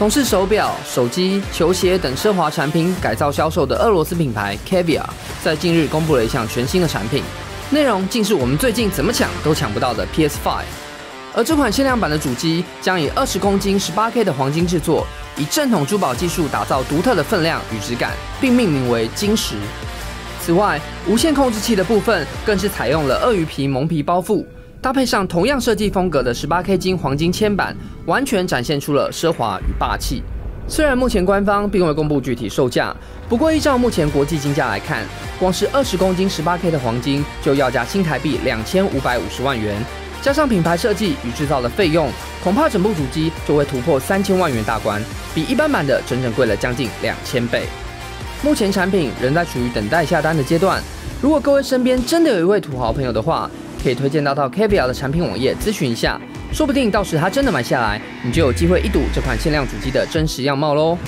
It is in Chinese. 从事手表、手机、球鞋等奢华产品改造销售的俄罗斯品牌 Caviar， 在近日公布了一项全新的产品，内容竟是我们最近怎么抢都抢不到的 PS5。而这款限量版的主机将以20公斤 18K 的黄金制作，以正统珠宝技术打造独特的分量与质感，并命名为金石。此外，无线控制器的部分更是采用了鳄鱼皮蒙皮包覆。 搭配上同样设计风格的18K 金黄金铅板，完全展现出了奢华与霸气。虽然目前官方并未公布具体售价，不过依照目前国际金价来看，光是20公斤 18K 的黄金就要价新台币2550万元，加上品牌设计与制造的费用，恐怕整部主机就会突破3000万元大关，比一般版的整整贵了将近2000倍。目前产品仍在处于等待下单的阶段，如果各位身边真的有一位土豪朋友的话， 可以推荐到 Caviar 的产品网页咨询一下，说不定到时他真的买下来，你就有机会一睹这款限量主机的真实样貌喽。